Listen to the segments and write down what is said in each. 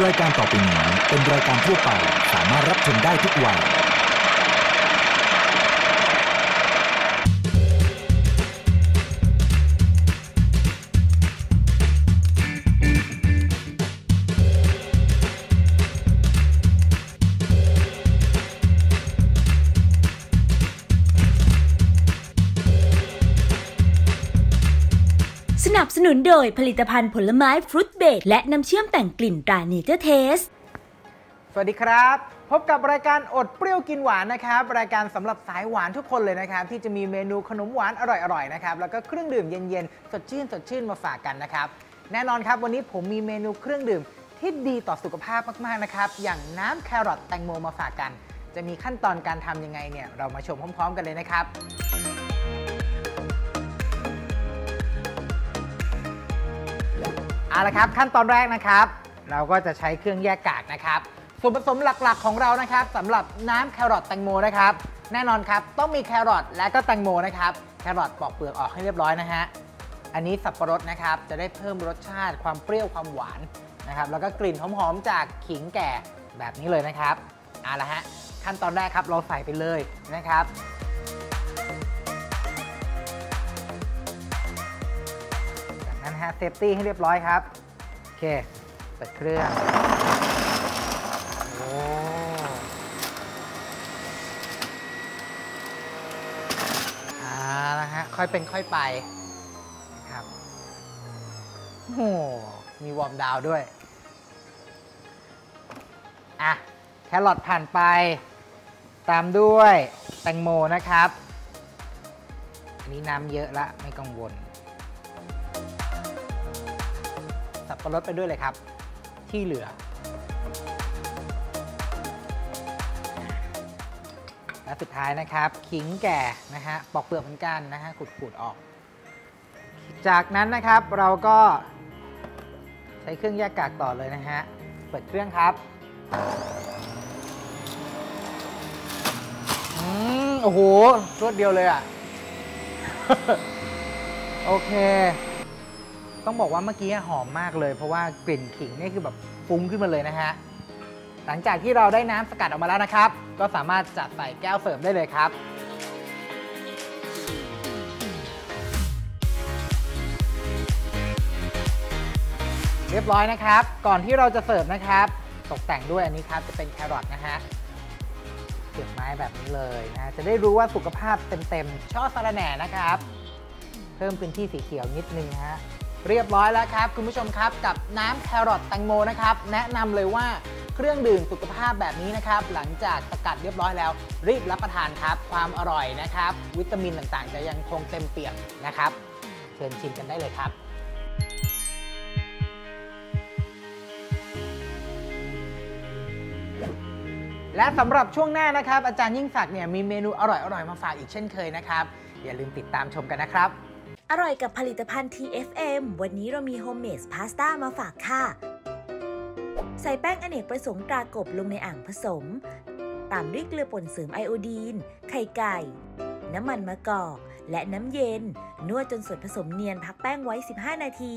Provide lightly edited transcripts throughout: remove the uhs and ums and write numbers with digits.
รายการต่อไปนี้เป็นรายการทั่วไปสามารถรับชมได้ทุกวัยสนับสนุนโดยผลิตภัณฑ์ผลไม้ฟรุตเบรดและน้ำเชื่อมแต่งกลิ่นตราเนเจอร์เทสสวัสดีครับพบกับรายการอดเปรี้ยวกินหวานนะครับรายการสำหรับสายหวานทุกคนเลยนะครับที่จะมีเมนูขนมหวานอร่อยๆนะครับแล้วก็เครื่องดื่มเย็นๆสดชื่นมาฝากกันนะครับแน่นอนครับวันนี้ผมมีเมนูเครื่องดื่มที่ดีต่อสุขภาพมากๆนะครับอย่างน้ำแครอทแตงโมมาฝากกันจะมีขั้นตอนการทำยังไงเนี่ยเรามาชมพร้อมๆกันเลยนะครับเอาละครับขั้นตอนแรกนะครับเราก็จะใช้เครื่องแยกกากนะครับส่วนผสมหลักๆของเรานะครับสำหรับน้ำแครอทแตงโมนะครับแน่นอนครับต้องมีแครอทและก็แตงโมนะครับแครอทปอกเปลือกออกให้เรียบร้อยนะฮะอันนี้สับปะรดนะครับจะได้เพิ่มรสชาติความเปรี้ยวความหวานนะครับแล้วก็กลิ่นหอมๆจากขิงแก่แบบนี้เลยนะครับเอาละฮะขั้นตอนแรกครับเราใส่ไปเลยนะครับเซฟตี้ให้เรียบร้อยครับโอเคเปิดเครื่องโอ้แล้วฮะค่อยเป็นค่อยไปนะครับโอ้โหมีวอร์มดาวด้วยอ่ะแครอทผ่านไปตามด้วยแตงโมนะครับอันนี้น้ำเยอะละไม่กังวลสับปะรดไปด้วยเลยครับที่เหลือและสุดท้ายนะครับขิงแก่นะฮะปอกเปลือกเหมือนกันนะฮะขูดๆออกจากนั้นนะครับเราก็ใช้เครื่องแยกกากต่อเลยนะฮะเปิดเครื่องครับโอ้โหรวดเดียวเลยอ่ะ โอเคต้องบอกว่าเมื่อกี้หอมมากเลยเพราะว่ากลิ่นขิงนี่คือแบบฟุ้งขึ้นมาเลยนะฮะหลังจากที่เราได้น้ำสกัดออกมาแล้วนะครับก็สามารถจัดใส่แก้วเสิร์ฟได้เลยครับเรียบร้อยนะครับก่อนที่เราจะเสิร์ฟนะครับตกแต่งด้วยอันนี้ครับจะเป็นแครอทนะฮะเก็บไม้แบบนี้เลยนะจะได้รู้ว่าสุขภาพเต็มๆช่อสะระแหน่นะครับเพิ่มพื้นที่สีเขียวนิดนึงฮะเรียบร้อยแล้วครับคุณผู้ชมครับกับน้ำแครอทแตงโมนะครับแนะนำเลยว่าเครื่องดื่มสุขภาพแบบนี้นะครับหลังจากสกัดเรียบร้อยแล้วรีบรับประทานครับความอร่อยนะครับวิตามินต่างๆจะยังคงเต็มเปี่ยมนะครับเชิญชิมกันได้เลยครับและสำหรับช่วงหน้านะครับอาจารย์ยิ่งศักดิ์เนี่ยมีเมนูอร่อยๆมาฝากอีกเช่นเคยนะครับอย่าลืมติดตามชมกันนะครับอร่อยกับผลิตภัณฑ์ TFM วันนี้เรามีโฮมเมดพาสต้ามาฝากค่ะใส่แป้งอเนกประสงค์ตรากบลงในอ่างผสมตามด้วยเกลือป่นเสริมไอโอดีนไข่ไก่น้ำมันมะกอกและน้ำเย็นนวดจนส่วนผสมเนียนพักแป้งไว้15นาที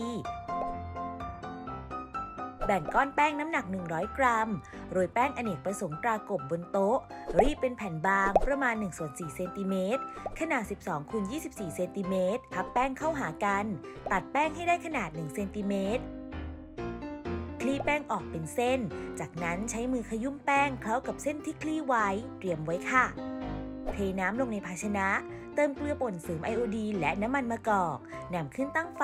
แบ่งก้อนแป้งน้ำหนัก100กรัมโรยแป้งอเนกประสงค์ตรากบบนโต๊ะรีบเป็นแผ่นบางประมาณ1/4 เซนติเมตรขนาด 12x24 เซนติเมตรพับแป้งเข้าหากันตัดแป้งให้ได้ขนาด1เซนติเมตรคลี่แป้งออกเป็นเส้นจากนั้นใช้มือขยุ้มแป้งเคล้ากับเส้นที่คลี่ไว้เตรียมไว้ค่ะเทน้ำลงในภาชนะเติมเกลือป่นเสริมไอโอดีนและน้ำมันมะกอกนำขึ้นตั้งไฟ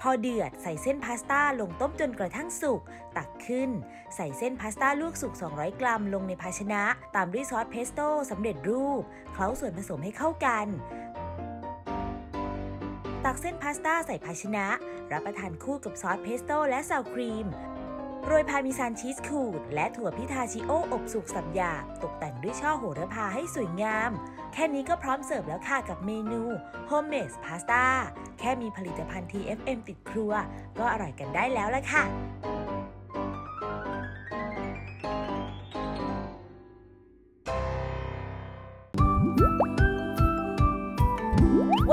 พอเดือดใส่เส้นพาสต้าลงต้มจนกระทั่งสุกตักขึ้นใส่เส้นพาสต้าลวกสุก200กรัมลงในภาชนะตามด้วยซอสเพสโต้สำเร็จรูปเคล้าส่วนผสมให้เข้ากันตักเส้นพาสต้าใส่ภาชนะรับประทานคู่กับซอสเพสโต้และซาวครีมโรยพาร์เมซานชีสขูดและถั่วพิทาชิโออบสุกสับหยาบตกแต่งด้วยช่อโหระพาให้สวยงามแค่นี้ก็พร้อมเสิร์ฟแล้วค่ะกับเมนูโฮมเมดพาสต้าแค่มีผลิตภัณฑ์ TFM ติดครัวก็อร่อยกันได้แล้วล่ะค่ะ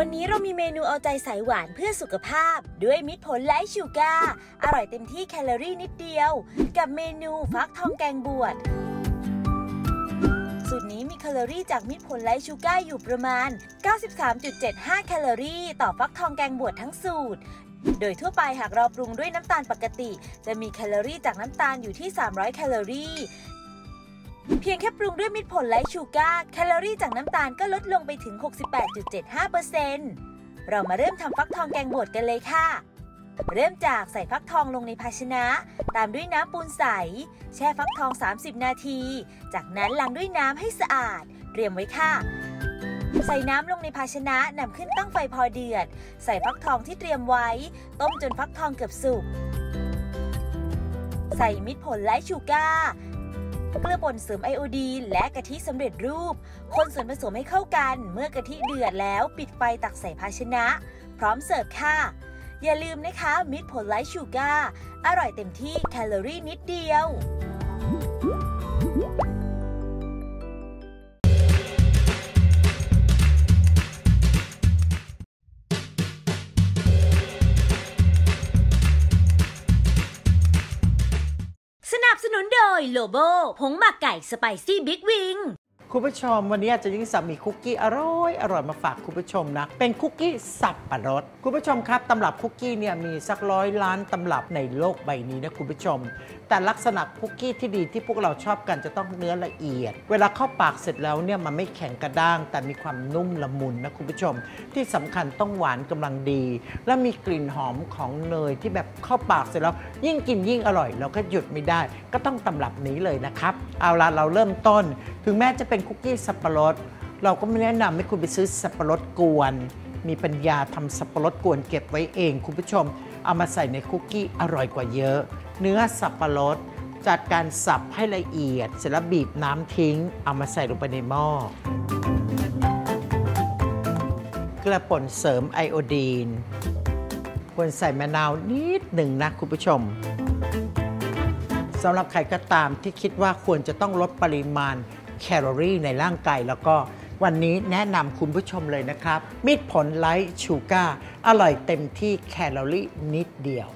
วันนี้เรามีเมนูเอาใจสายหวานเพื่อสุขภาพด้วยมิตรผลไร้ชูการ์อร่อยเต็มที่แคลอรี่นิดเดียวกับเมนูฟักทองแกงบวชสูตรนี้มีแคลอรี่จากมิตรผลไร้ชูการ์อยู่ประมาณ 93.75 แคลอรี่ต่อฟักทองแกงบวชทั้งสูตรโดยทั่วไปหากเราปรุงด้วยน้ำตาลปกติจะมีแคลอรี่จากน้ำตาลอยู่ที่300 แคลอรี่เพียงแค่ปรุงด้วยมิตรผลไร้ชูการ์แคลอรี่จากน้ำตาลก็ลดลงไปถึง 68.75% เรามาเริ่มทำฟักทองแกงบวชกันเลยค่ะเริ่มจากใส่ฟักทองลงในภาชนะตามด้วยน้ำปูนใสแช่ฟักทอง30 นาทีจากนั้นล้างด้วยน้ำให้สะอาดเตรียมไว้ค่ะใส่น้ำลงในภาชนะนำขึ้นตั้งไฟพอเดือดใส่ฟักทองที่เตรียมไว้ต้มจนฟักทองเกือบสุกใส่มิตรผลไร้ชูการ์เกลือป่นเสริมไอโอดีนและกะทิสำเร็จรูปคนส่วนผสมให้เข้ากันเมื่อกะทิเดือดแล้วปิดไฟตักใส่ภาชนะพร้อมเสิร์ฟค่ะอย่าลืมนะคะมิตรผลไร้ชูการ์อร่อยเต็มที่แคลอรี่นิดเดียวสนับสนุนโดยโลโบผงหมักไก่สไปซี่บิ๊กวิงคุณผู้ชมวันนี้อาจารย์ยิ่งศักดิ์มีคุกกี้อร่อยมาฝากคุณผู้ชมนะเป็นคุกกี้สับปะรดคุณผู้ชมครับตำรับคุกกี้เนี่ยมีสัก100 ล้านตำรับในโลกใบนี้นะคุณผู้ชมแต่ลักษณะคุกกี้ที่ดีที่พวกเราชอบกันจะต้องเนื้อละเอียดเวลาเข้าปากเสร็จแล้วเนี่ยมันไม่แข็งกระด้างแต่มีความนุ่มละมุนนะคุณผู้ชมที่สำคัญต้องหวานกำลังดีและมีกลิ่นหอมของเนยที่แบบเข้าปากเสร็จแล้วยิ่งกินยิ่งอร่อยเราก็หยุดไม่ได้ก็ต้องตำรับนี้เลยนะครับเอาละเราเริ่มต้นถึงแม้จะเป็นคุกกี้สับปะรดเราก็ไม่แนะนำให้คุณไปซื้อสับปะรดกวนมีปัญญาทำสับปะรดกวนเก็บไว้เองคุณผู้ชมเอามาใส่ในคุกกี้อร่อยกว่าเยอะเนื้อสับปะรดจัดการสับให้ละเอียดเสร็จแล้วบีบน้ำทิ้งเอามาใส่ลงไปในหม้อเกลือป่นเสริมไอโอดีนควรใส่มะนาวนิดหนึ่งนะคุณผู้ชมสำหรับใครก็ตามที่คิดว่าควรจะต้องลดปริมาณแคลอรี่ในร่างกายแล้วก็วันนี้แนะนำคุณผู้ชมเลยนะครับมิตรผลไร้ชูการ์อร่อยเต็มที่แคลอรี่นิดเดียว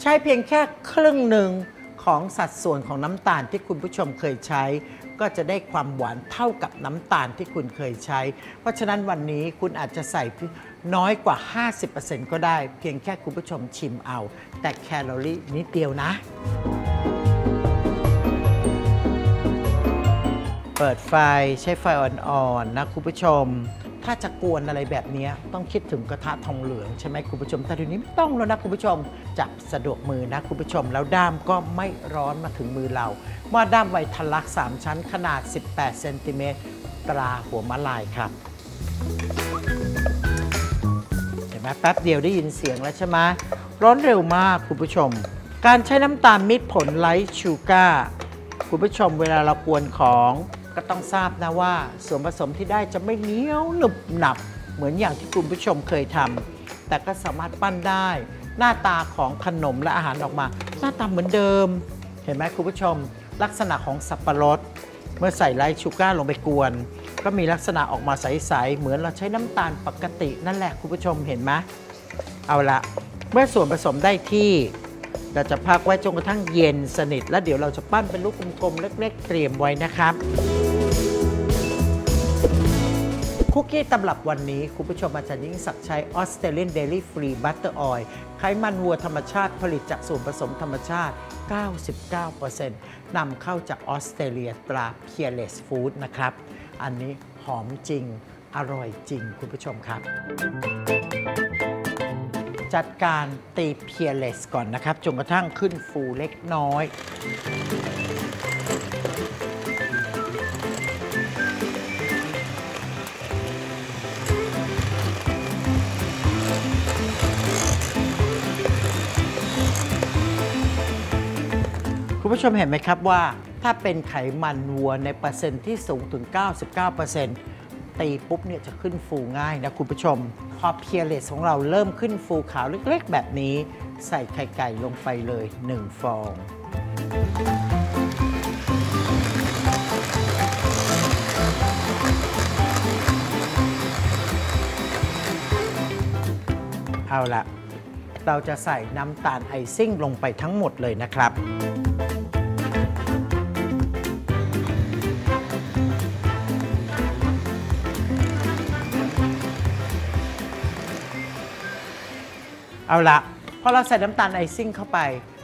ใช้เพียงแค่ครึ่งหนึ่งของสัดส่วนของน้ำตาลที่คุณผู้ชมเคยใช้ก็จะได้ความหวานเท่ากับน้ำตาลที่คุณเคยใช้เพราะฉะนั้นวันนี้คุณอาจจะใส่น้อยกว่า 50% ก็ได้เพียงแค่คุณผู้ชมชิมเอาแต่แคลอรี่นิดเดียวนะเปิดไฟใช้ไฟอ่อนๆนะคุณผู้ชมถ้าจะกวนอะไรแบบนี้ต้องคิดถึงกระทะทองเหลืองใช่ไหมคุณผู้ชมแต่ทีนี้ไม่ต้องแล้วนะคุณผู้ชมจับสะดวกมือนะคุณผู้ชมแล้วด้ามก็ไม่ร้อนมาถึงมือเราหม้อด้ามไวทลักษณ์3 ชั้นขนาด18 เซนติเมตรตราหัวมะลายครับเห็นไหมแป๊บเดียวได้ยินเสียงแล้วใช่ไหมร้อนเร็วมากคุณผู้ชมการใช้น้ำตาลมิตรผลไร้ชูการ์คุณผู้ชมเวลาเรากวนของก็ต้องทราบนะว่าส่วนผสมที่ได้จะไม่เหนียวหนึบหนับเหมือนอย่างที่คุณผู้ชมเคยทำแต่ก็สามารถปั้นได้หน้าตาของขนมและอาหารออกมาหน้าตาเหมือนเดิมเห็นไหมคุณผู้ชมลักษณะของสับปะรดเมื่อใส่ไร้ชูการ์ลงไปกวนก็มีลักษณะออกมาใสๆเหมือนเราใช้น้ำตาลปกตินั่นแหละคุณผู้ชมเห็นไหมเอาละเมื่อส่วนผสมได้ที่เราจะพักไว้จนกระทั่งเย็นสนิทแล้วเดี๋ยวเราจะปั้นเป็นลูกกลมๆเล็กๆเตรียมไว้นะครับคุกกี้ตำรับวันนี้คุณผู้ชมอาจารย์ยิ่งศักดิ์ใช้ Australian Dairy Free Butter Oil ไขมันวัวธรรมชาติผลิตจากส่วนผสมธรรมชาติ 99% นำเข้าจากออสเตรเลียตรา Peerless Food นะครับอันนี้หอมจริงอร่อยจริงคุณผู้ชมครับจัดการตีเพียร์เลสก่อนนะครับจนกระทั่งขึ้นฟูเล็กน้อยคุณผู้ชมเห็นไหมครับว่าถ้าเป็นไขมันวัวในเปอร์เซ็นต์ที่สูงถึง 99%ตีปุ๊บเนี่ยจะขึ้นฟูง่ายนะคุณผู้ชมพอเพียร์เลสของเราเริ่มขึ้นฟูขาวเล็กๆแบบนี้ใส่ไข่ไก่ลงไปเลย1 ฟอง เอาละเราจะใส่น้ำตาลไอซิ่งลงไปทั้งหมดเลยนะครับเอาละพอเราใส่น้ำตาลไอซิ่งเข้าไป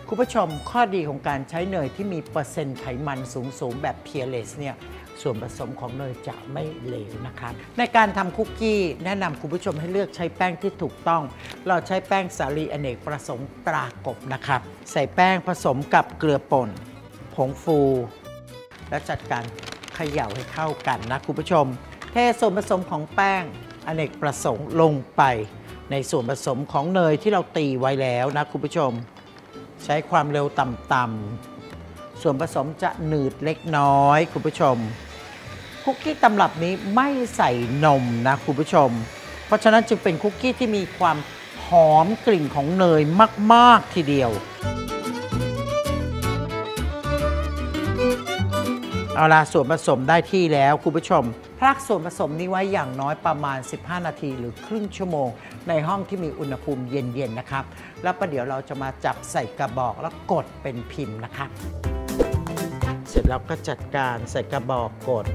คุณผู้ชมข้อดีของการใช้เนยที่มีเปอร์เซ็นต์ไขมันสูงแบบเพียร์เลสเนี่ยส่วนผสมของเนยจะไม่เหลวนะครับในการทำคุกกี้แนะนำคุณผู้ชมให้เลือกใช้แป้งที่ถูกต้องเราใช้แป้งสาลีอเนกประสงค์ตรากบนะครับใส่แป้งผสมกับเกลือป่นผงฟูและจัดการเขย่าให้เข้ากันนะคุณผู้ชมเทส่วนผสมของแป้งอเนกประสงค์ลงไปในส่วนผสมของเนยที่เราตีไว้แล้วนะคุณผู้ชมใช้ความเร็วต่ำๆส่วนผสมจะหนืดเล็กน้อยคุณผู้ชมคุกกี้ตำรับนี้ไม่ใส่นมนะคุณผู้ชมเพราะฉะนั้นจึงเป็นคุกกี้ที่มีความหอมกลิ่นของเนยมากๆทีเดียวเอาล่ะส่วนผสมได้ที่แล้วคุณผู้ชมพักส่วนผสมนี้ไว้อย่างน้อยประมาณ15นาทีหรือครึ่งชั่วโมงในห้องที่มีอุณหภูมิเย็นๆนะครับแล้วประเดี๋ยวเราจะมาจับใส่กระบอกแล้วกดเป็นพิมพ์นะครับเสร็จแล้วก็จัดการใส่กระบอกกด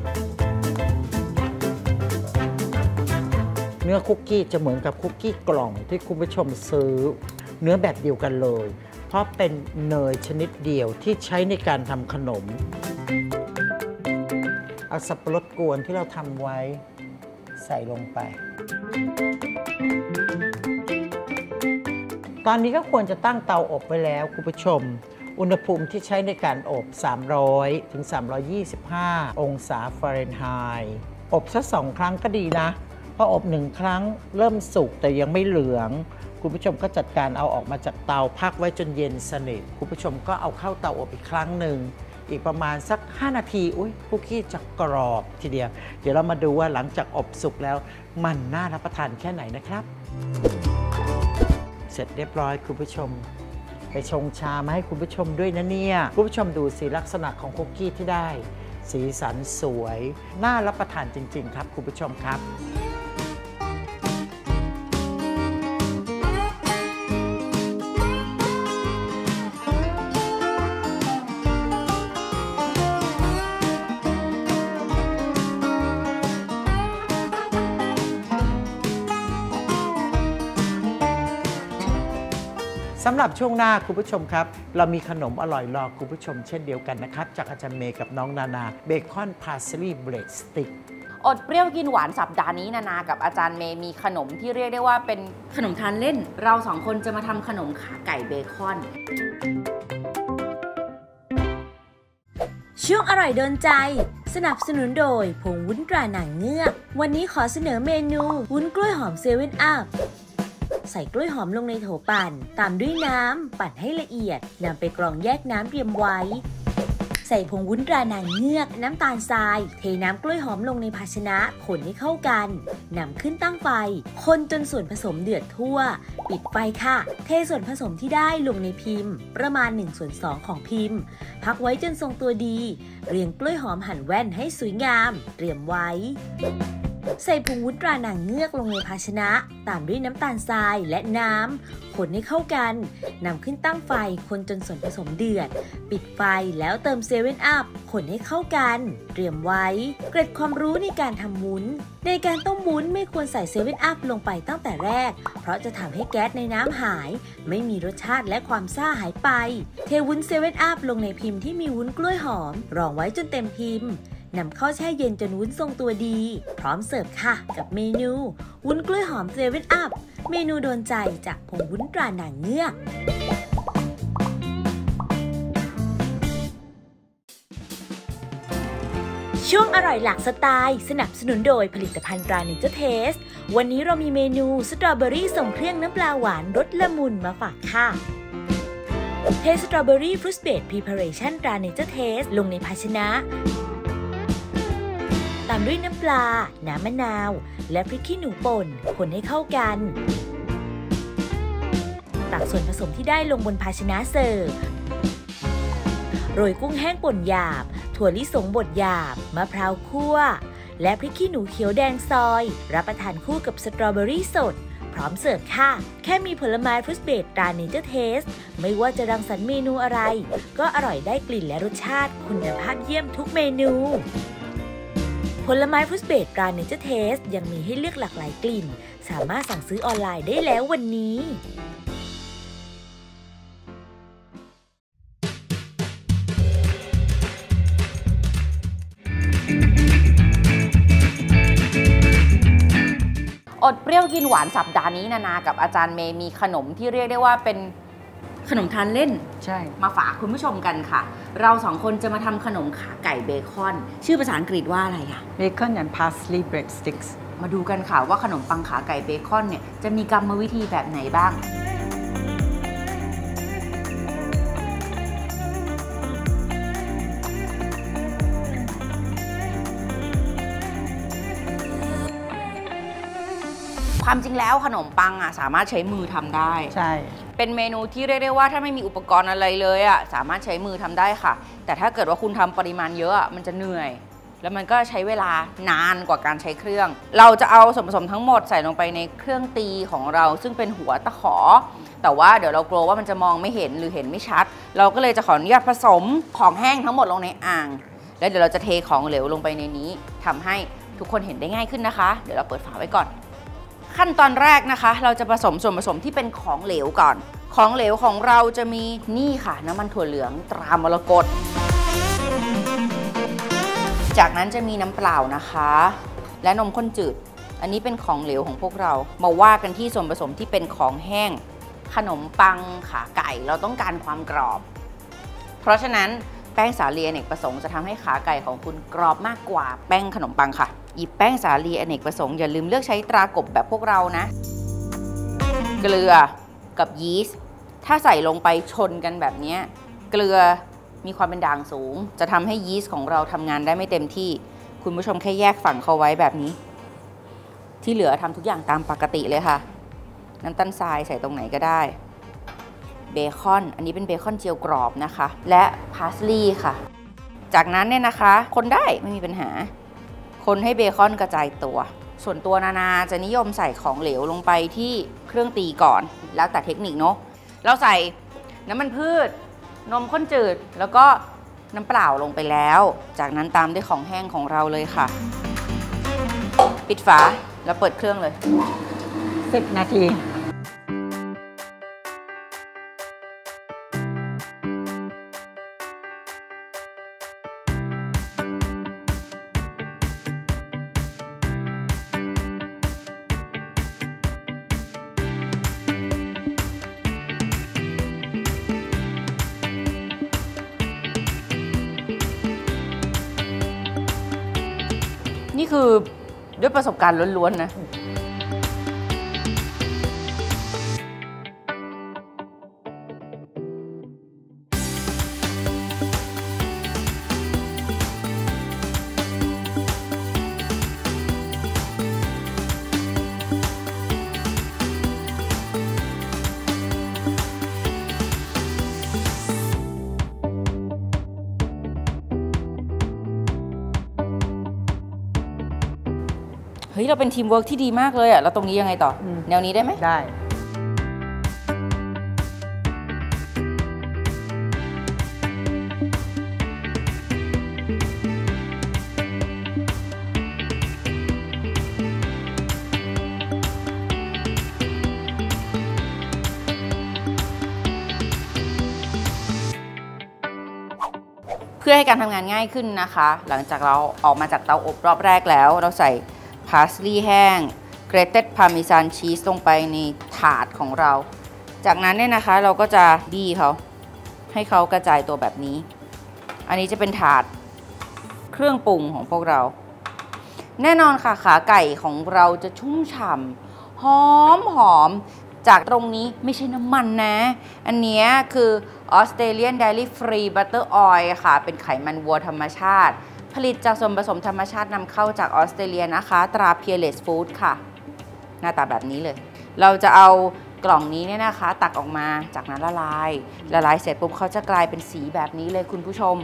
เนื้อคุกกี้จะเหมือนกับคุกกี้กล่องที่คุณผู้ชมซื้อเนื้อแบบเดียวกันเลยเพราะเป็นเนยชนิดเดียวที่ใช้ในการทำขนมเอาสับปะรดกวนที่เราทำไว้ใส่ลงไปตอนนี้ก็ควรจะตั้งเตาอบไว้แล้วคุณผู้ชมอุณหภูมิที่ใช้ในการอบ300ถึง325องศาฟาเรนไฮต์อบสัก2ครั้งก็ดีนะพออบ1ครั้งเริ่มสุกแต่ยังไม่เหลืองคุณผู้ชมก็จัดการเอาออกมาจากเตาพักไว้จนเย็นสนิทคุณผู้ชมก็เอาเข้าเตาอบอีกครั้งหนึ่งอีกประมาณสัก5นาทีอุ้ยคุกกี้จะกรอบทีเดียวเดี๋ยวเรามาดูว่าหลังจากอบสุกแล้วมันน่ารับประทานแค่ไหนนะครับเสร็จเรียบร้อยคุณผู้ชมไปชงชามาให้คุณผู้ชมด้วยนะเนี่ยคุณผู้ชมดูสีลักษณะของคุกกี้ที่ได้สีสันสวยน่ารับประทานจริงๆครับคุณผู้ชมครับสำหรับช่วงหน้าคุณผู้ชมครับเรามีขนมอร่อยรอคุณผู้ชมเช่นเดียวกันนะครับจากอาจารย์เมย์กับน้องนานาเบคอนพาร์สลีย์เบรดสติ๊กอดเปรี้ยวกินหวานสัปดาห์นี้นานากับอาจารย์เมย์มีขนมที่เรียกได้ว่าเป็นขนมทานเล่นเราสองคนจะมาทำขนมขาไก่เบคอนช่วงอร่อยโดนใจสนับสนุนโดยผงวุ้นตราหนังเงือกวันนี้ขอเสนอเมนูวุ้นกล้วยหอมเซเว่นอัพใส่กล้วยหอมลงในโถปั่นตามด้วยน้ำปั่นให้ละเอียดนำไปกรองแยกน้ำเตรียมไว้ใส่ผงวุ้นตรานางเงือกน้ำตาลทรายเทน้ำกล้วยหอมลงในภาชนะคนให้เข้ากันนำขึ้นตั้งไฟคนจนส่วนผสมเดือดทั่วปิดไฟค่ะเทส่วนผสมที่ได้ลงในพิมพ์ประมาณ 1/2 ของพิมพ์พักไว้จนทรงตัวดีเรียงกล้วยหอมหั่นแว่นให้สวยงามเตรียมไว้ใส่ผงวุ้นตรานางเงือกลงในภาชนะตามด้วยน้ำตาลทรายและน้ำคนให้เข้ากันนำขึ้นตั้งไฟคนจนส่วนผสมเดือดปิดไฟแล้วเติมเซเว่นอัพคนให้เข้ากันเตรียมไว้เกร็ดความรู้ในการทำวุ้นในการต้มวุ้นไม่ควรใส่เซเว่นอัพลงไปตั้งแต่แรกเพราะจะทำให้แก๊สในน้ำหายไม่มีรสชาติและความซ่าหายไปเทวุ้นเซเว่นอัพลงในพิมพ์ที่มีวุ้นกล้วยหอมรองไว้จนเต็มพิมพ์นำเข้าแช่เย็นจนวุ้นทรงตัวดีพร้อมเสิร์ฟค่ะกับเมนูวุ้นกล้วยหอมเซเว่นอัพเมนูโดนใจจากผงวุ้นตราหนังเงือกช่วงอร่อยหลากสไตล์สนับสนุนโดยผลิตภัณฑ์ตราเนเจอร์เทสวันนี้เรามีเมนูสตรอเบอรี่ส่งเครื่องน้ำปลาหวานรสละมุนมาฝากค่ะเทสสตรอเบอรี่ฟรุตเบดพรีพาเรชั่นตราเนเจอร์เทสลงในภาชนะตามด้วยน้ำปลาน้ำมะนาวและพริกขี้หนูป่นคนให้เข้ากันตักส่วนผสมที่ได้ลงบนภาชนะเสิร์ฟโรยกุ้งแห้งป่นหยาบถั่วลิสงบดหยาบมะพร้าวคั่วและพริกขี้หนูเขียวแดงซอยรับประทานคู่กับสตรอเบอรี่สด พร้อมเสิร์ฟค่ะแค่มีผลไม้ฟรุตเบรดตราเนเจอร์เทสไม่ว่าจะรังสรรค์เมนูอะไรก็อร่อยได้กลิ่นและรสชาติคุณภาพเยี่ยมทุกเมนูผลไม้ฟรุตเบรดตราเนเจอร์เทสยังมีให้เลือกหลากหลายกลิ่นสามารถสั่งซื้อออนไลน์ได้แล้ววันนี้อดเปรี้ยวกินหวานสัปดาห์นี้นานากับอาจารย์เมย์มีขนมที่เรียกได้ว่าเป็นขนมทานเล่นใช่มาฝากคุณผู้ชมกันค่ะเราสองคนจะมาทำขนมขาไก่เบคอนชื่อภาษาอังกฤษว่าอะไรอะ Bacon and Parsley Breadsticks มาดูกันค่ะว่าขนมปังขาไก่เบคอนเนี่ยจะมีกรรมวิธีแบบไหนบ้างความจริงแล้วขนมปังอ่ะสามารถใช้มือทำได้ใช่เป็นเมนูที่เรียกได้ว่าถ้าไม่มีอุปกรณ์อะไรเลยอ่ะสามารถใช้มือทำได้ค่ะแต่ถ้าเกิดว่าคุณทำปริมาณเยอะอ่ะมันจะเหนื่อยแล้วมันก็ใช้เวลานานกว่าการใช้เครื่องเราจะเอาส่วนผสมทั้งหมดใส่ลงไปในเครื่องตีของเราซึ่งเป็นหัวตะขอแต่ว่าเดี๋ยวเรากลัวว่ามันจะมองไม่เห็นหรือเห็นไม่ชัดเราก็เลยจะขออนุญาตผสมของแห้งทั้งหมดลงในอ่างแล้วเดี๋ยวเราจะเทของเหลวลงไปในนี้ทำให้ทุกคนเห็นได้ง่ายขึ้นนะคะเดี๋ยวเราเปิดฝาไว้ก่อนขั้นตอนแรกนะคะเราจะผสมส่วนผสมที่เป็นของเหลวก่อนของเหลวของเราจะมีนี่ค่ะน้ำมันถั่วเหลืองตรามรกตจากนั้นจะมีน้ำเปล่านะคะและนมข้นจืดอันนี้เป็นของเหลวของพวกเรามาว่ากันที่ส่วนผสมที่เป็นของแห้งขนมปังขาไก่เราต้องการความกรอบเพราะฉะนั้นแป้งสาลีอเนกประสงค์จะทำให้ขาไก่ของคุณกรอบมากกว่าแป้งขนมปังค่ะหยิบแป้งสาลีอเนกประสงค์อย่าลืมเลือกใช้ตรากบแบบพวกเรานะเกลือกับยีสต์ถ้าใส่ลงไปชนกันแบบนี้เกลือมีความเป็นด่างสูงจะทำให้ยีสต์ของเราทำงานได้ไม่เต็มที่คุณผู้ชมแค่แยกฝั่งเขาไว้แบบนี้ที่เหลือทำทุกอย่างตามปกติเลยค่ะน้ำตาลทรายใส่ตรงไหนก็ได้เบคอนอันนี้เป็นเบคอนเจียวกรอบนะคะและพาร์สลีย์ค่ะจากนั้นเนี่ยนะคะคนได้ไม่มีปัญหาคนให้เบคอนกระจายตัวส่วนตัวนานาจะนิยมใส่ของเหลวลงไปที่เครื่องตีก่อนแล้วแต่เทคนิคเนาะเราใส่น้ำมันพืชนมข้นจืดแล้วก็น้ำเปล่าลงไปแล้วจากนั้นตามด้วยของแห้งของเราเลยค่ะปิดฝาแล้วเปิดเครื่องเลย10นาทีนี่คือด้วยประสบการณ์ล้วนๆนะเฮ้ยเราเป็นทีมเวิร์กที่ดีมากเลยอ่ะแล้วตรงนี้ยังไงต่อแนวนี้ได้ไหมได้เพื่อให้การทำงานง่ายขึ้นนะคะหลังจากเราออกมาจากเตาอบรอบแรกแล้วเราใส่พาสลีย์แห้งเกรเต็ดพาร์เมซานชีสลงไปในถาดของเราจากนั้นเนี่ยนะคะเราก็จะบี้เขาให้เขากระจายตัวแบบนี้อันนี้จะเป็นถาดเครื่องปรุงของพวกเราแน่นอนค่ะขาไก่ของเราจะชุ่มฉ่ำหอมหอมจากตรงนี้ไม่ใช่น้ำมันนะอันนี้คือ Australian Dairy Free Butter Oil ค่ะเป็นไขมันวัวธรรมชาติผลิตจากส่วนผสมธรรมชาตินำเข้าจากออสเตรเลียนะคะตรา Peerless Food ค่ะหน้าตาแบบนี้เลยเราจะเอากล่องนี้เนี่ยนะคะตักออกมาจากนั้นละลายเสร็จปุ๊บเขาจะกลายเป็นสีแบบนี้เลยคุณผู้ชม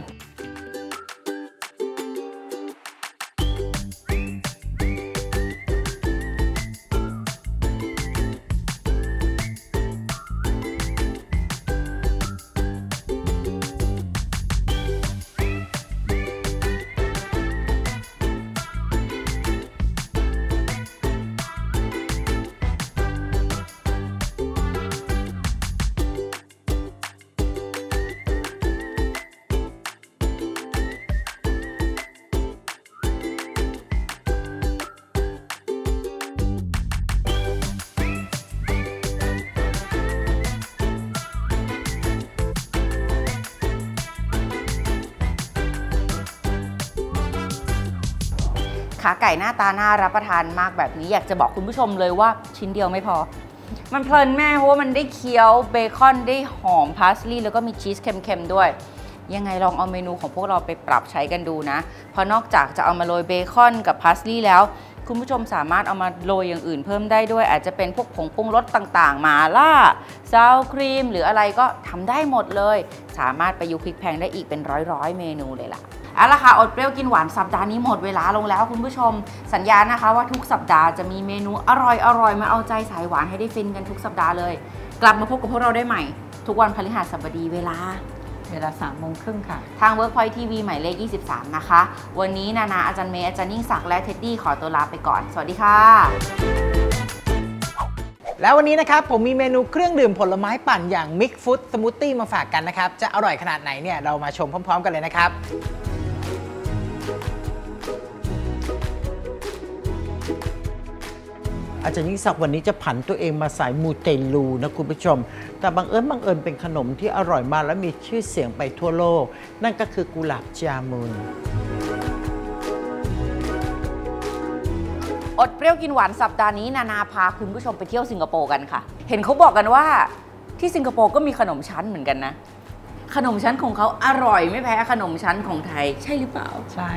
ขาไก่หน้าตาน่ารับประทานมากแบบนี้อยากจะบอกคุณผู้ชมเลยว่าชิ้นเดียวไม่พอมันเพลินแม่เพราะว่ามันได้เคี้ยวเบคอนได้หอมพาร์สลีย์แล้วก็มีชีสเค็มๆด้วยยังไงลองเอาเมนูของพวกเราไปปรับใช้กันดูนะเพราะนอกจากจะเอามาโรยเบคอนกับพาร์สลีย์แล้วคุณผู้ชมสามารถเอามาโรยอย่างอื่นเพิ่มได้ด้วยอาจจะเป็นพวกผงปรุงรสต่างๆมาล่าซาวครีมหรืออะไรก็ทำได้หมดเลยสามารถประยุกต์พริกแพงได้อีกเป็นร้อยๆเมนูเลยล่ะเอาละค่ะอดเปรี้ยวกินหวานสัปดาห์นี้หมดเวลาลงแล้วคุณผู้ชมสัญญานะคะว่าทุกสัปดาห์จะมีเมนูอร่อยๆมาเอาใจสายหวานให้ได้ฟินกันทุกสัปดาห์เลยกลับมาพบกับพวกเราได้ใหม่ทุกวันพฤหัสบดีเวลา 3:30 ค่ะทาง Workpoint TV หมายเลข 23 นะคะวันนี้นานาอาจารย์เมย์อาจารย์ยิ่งศักดิ์และเท็ดดี้ขอตัวลาไปก่อนสวัสดีค่ะแล้ววันนี้นะครับผมมีเมนูเครื่องดื่มผลไม้ปั่นอย่าง Mix Fruit Smoothie มาฝากกันนะครับจะอร่อยขนาดไหนเนี่ยเรามาชมพร้อมๆกันเลยนะครับอาจารย์ยิ่งศักดิ์วันนี้จะผันตัวเองมาสายมูเตลูนะคุณผู้ชมแต่บังเอิญเป็นขนมที่อร่อยมากและมีชื่อเสียงไปทั่วโลกนั่นก็คือกุหลาบจามุนอดเปรี้ยวกินหวานสัปดาห์นี้นานาพาคุณผู้ชมไปเที่ยวสิงคโปร์กันค่ะเห็นเขาบอกกันว่าที่สิงคโปร์ก็มีขนมชั้นเหมือนกันนะขนมชั้นของเขาอร่อยไม่แพ้ขนมชั้นของไทยใช่หรือเปล่าใช่